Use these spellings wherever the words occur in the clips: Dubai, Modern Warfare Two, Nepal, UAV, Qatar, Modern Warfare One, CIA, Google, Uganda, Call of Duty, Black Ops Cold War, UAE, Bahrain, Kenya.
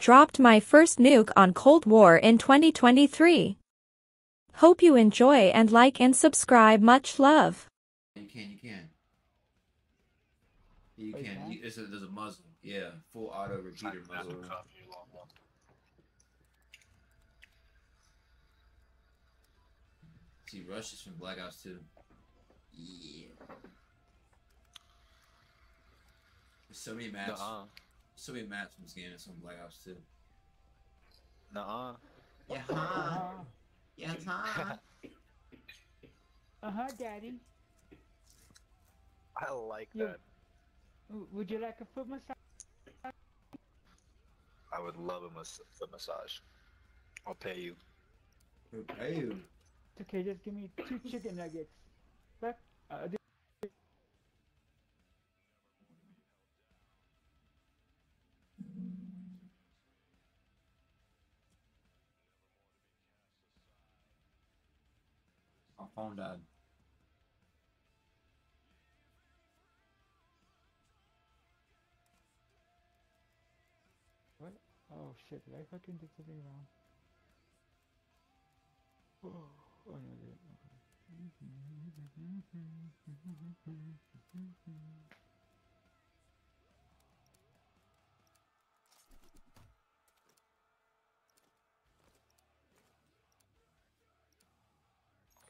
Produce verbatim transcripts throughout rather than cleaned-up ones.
dropped my first nuke on Cold War in twenty twenty-three. Hope you enjoy and like and subscribe. Much love. You can, you can. You can. Okay. You, it's a, there's a muzzle. Yeah, full auto repeater muzzle. See, Rush is from Black Ops Two. Yeah. There's so many maps. Nuh-uh. So many maps from this game. It's from Black Ops Two. Nuh-uh. Yeah. Huh. Yeah. Huh. Uh huh, Daddy. I like yeah. that. Would you like a foot massage? I would love a mas foot massage. I'll pay you. I'll pay you. It's okay, just give me two chicken nuggets. But, uh, my phone died. Oh shit, did I fucking do something wrong? Oh, oh no, dude.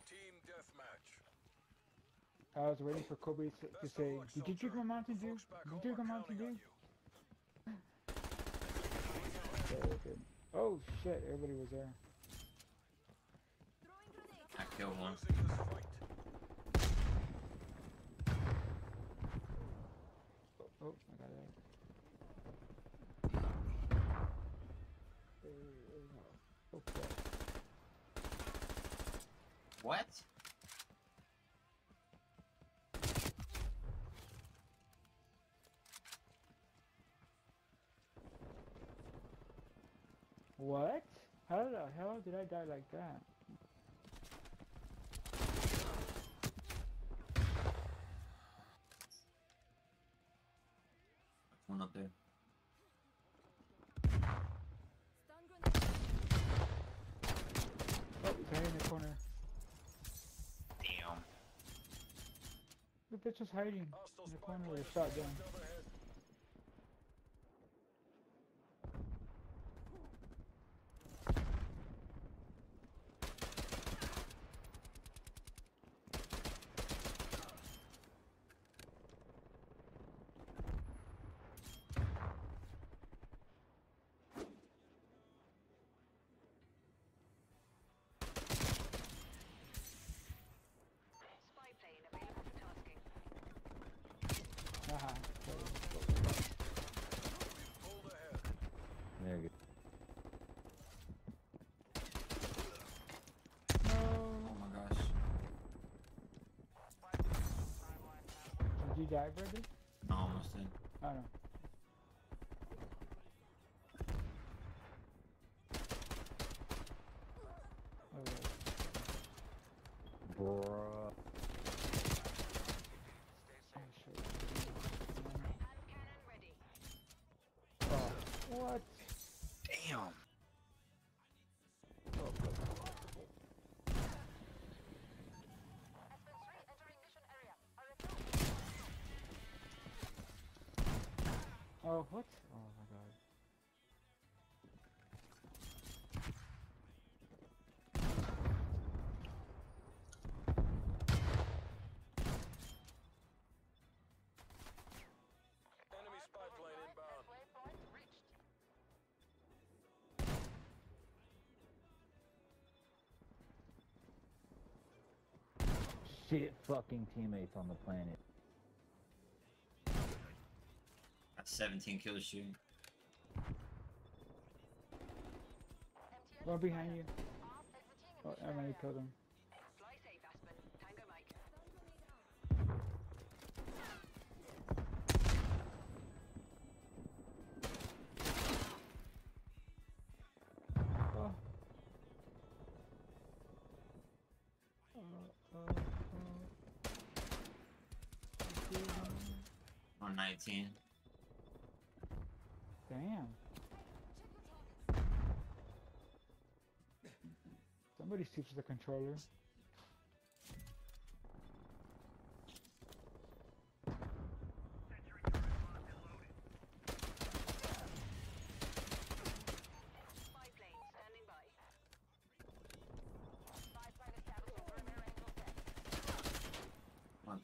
Team Deathmatch. I was waiting for Kobe to, to say, did you drink my Mountain Dew? Did you drink my Mountain Dew? Oh shit, everybody was there. I killed one. Oh, oh I got it. Okay. What? What? How the hell did I die like that? One up there. Oh, he's hiding in the corner. Damn. The bitch was hiding in the corner with a shotgun. There you go. No. Oh my gosh. Did you die, brother? No, almost did. I don't know. What? Damn. Oh, what? Oh my god. Shit fucking teammates on the planet. That's seventeen kills shooting. Well behind you. Oh, I already killed him. nineteen. Damn. Nobody sleeps with the controller.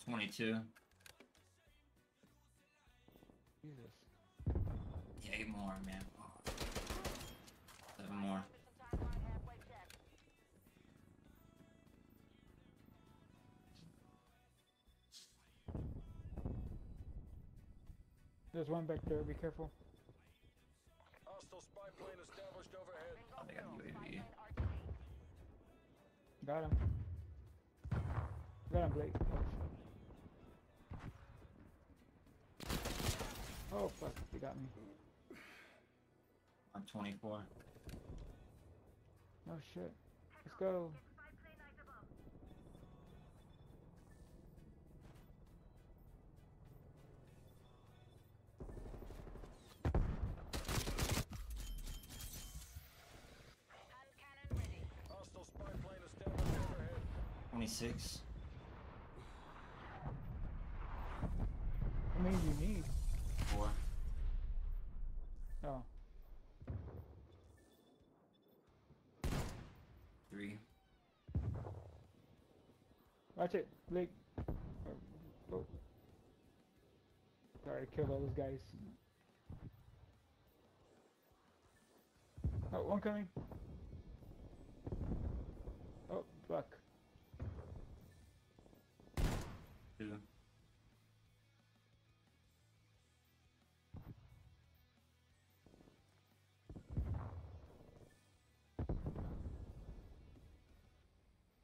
twenty-two. Jesus. Yeah, eight more, man. Oh. Seven more. There's one back there. Be careful. Hostile spy plane established overhead. Oh, they got U A V. Got him. Got him, Blake. Oh fuck, they got me. I'm twenty-four. Oh shit. Let's go. twenty-six. How many do you need? Four. Oh. Three. Watch it, Blake. Oh, oh. Sorry, I killed all those guys. Oh, one coming. Oh, fuck. Two.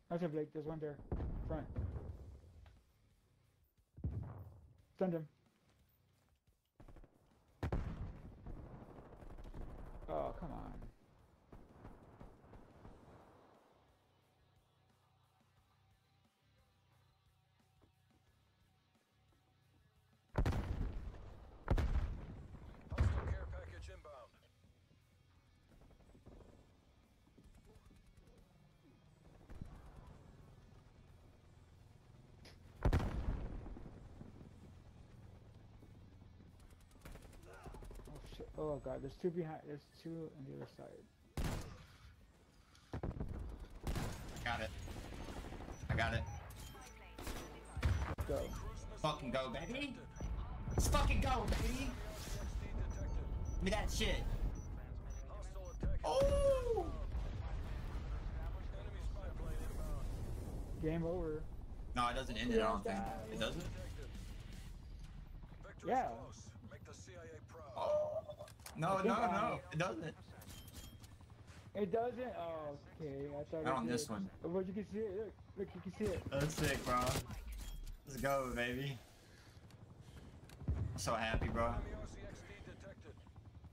That's him, Blake. There's one there. Front. Send him. Oh, come on. Hostile care package inbound. Oh god, there's two behind, there's two on the other side. I got it. I got it. Let's go. Fucking go, baby. Let's fucking go, baby. Give me that shit. Oh! Game over. No, it doesn't end it, I don't think. It doesn't? Yeah. Make the C I A proud. Oh. No, no, no. It doesn't. It doesn't? Oh, okay. I thought Not on this it. one. Oh, but you can see it. Look, look, you can see it. That's sick, bro. Let's go, baby. I'm so happy, bro.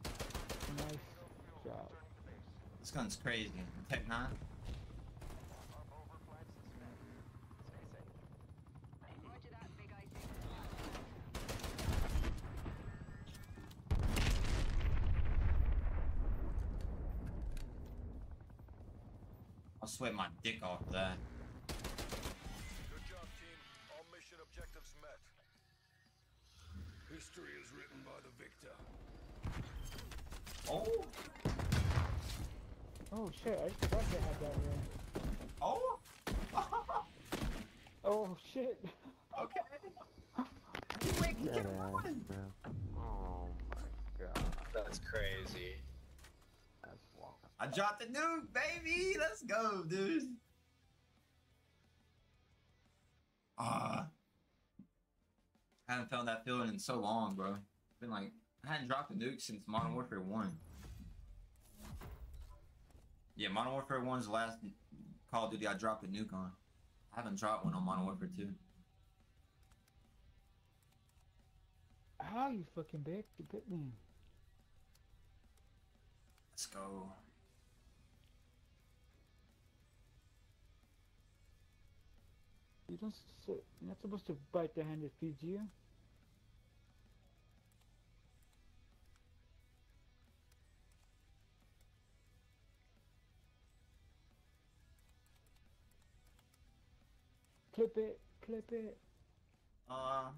Nice job. This gun's crazy. Tech nine. I'll sweat my dick off that. Good job, team. All mission objectives met. History is written by the victor. Oh! Oh shit, I forgot they had that one. Oh! Oh shit. Okay. Wait, you get one! Yeah. Oh my god. That's crazy. I dropped the nuke, baby! Let's go, dude! Ah, uh, I haven't felt that feeling in so long, bro. Been like, I hadn't dropped a nuke since Modern Warfare One. Yeah, Modern Warfare One's the last Call of Duty I dropped a nuke on. I haven't dropped one on Modern Warfare Two. How you fucking big? You bit me. Let's go. You don't sit, you're not supposed to bite the hand that feeds you. Clip it, clip it. Uh,